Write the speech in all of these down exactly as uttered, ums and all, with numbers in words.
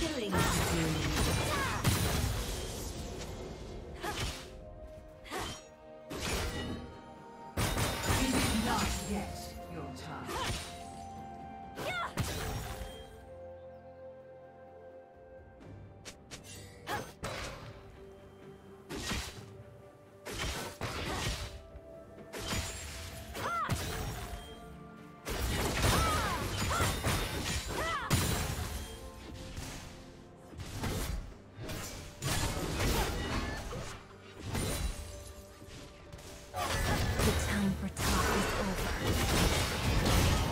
Killing spree. The time for talk is over.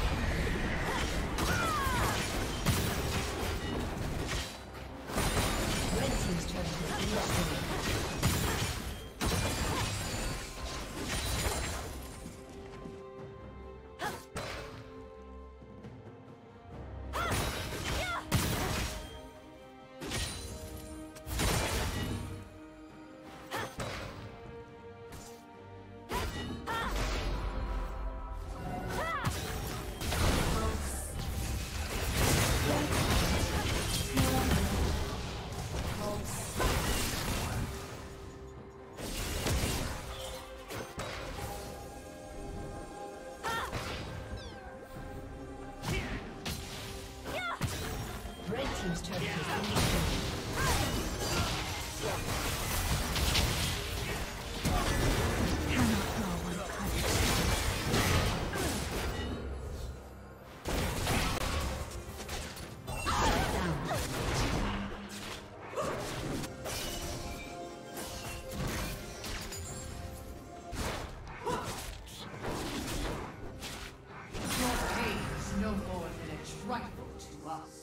Red team's turret has been destroyed. More than it's rightful to us.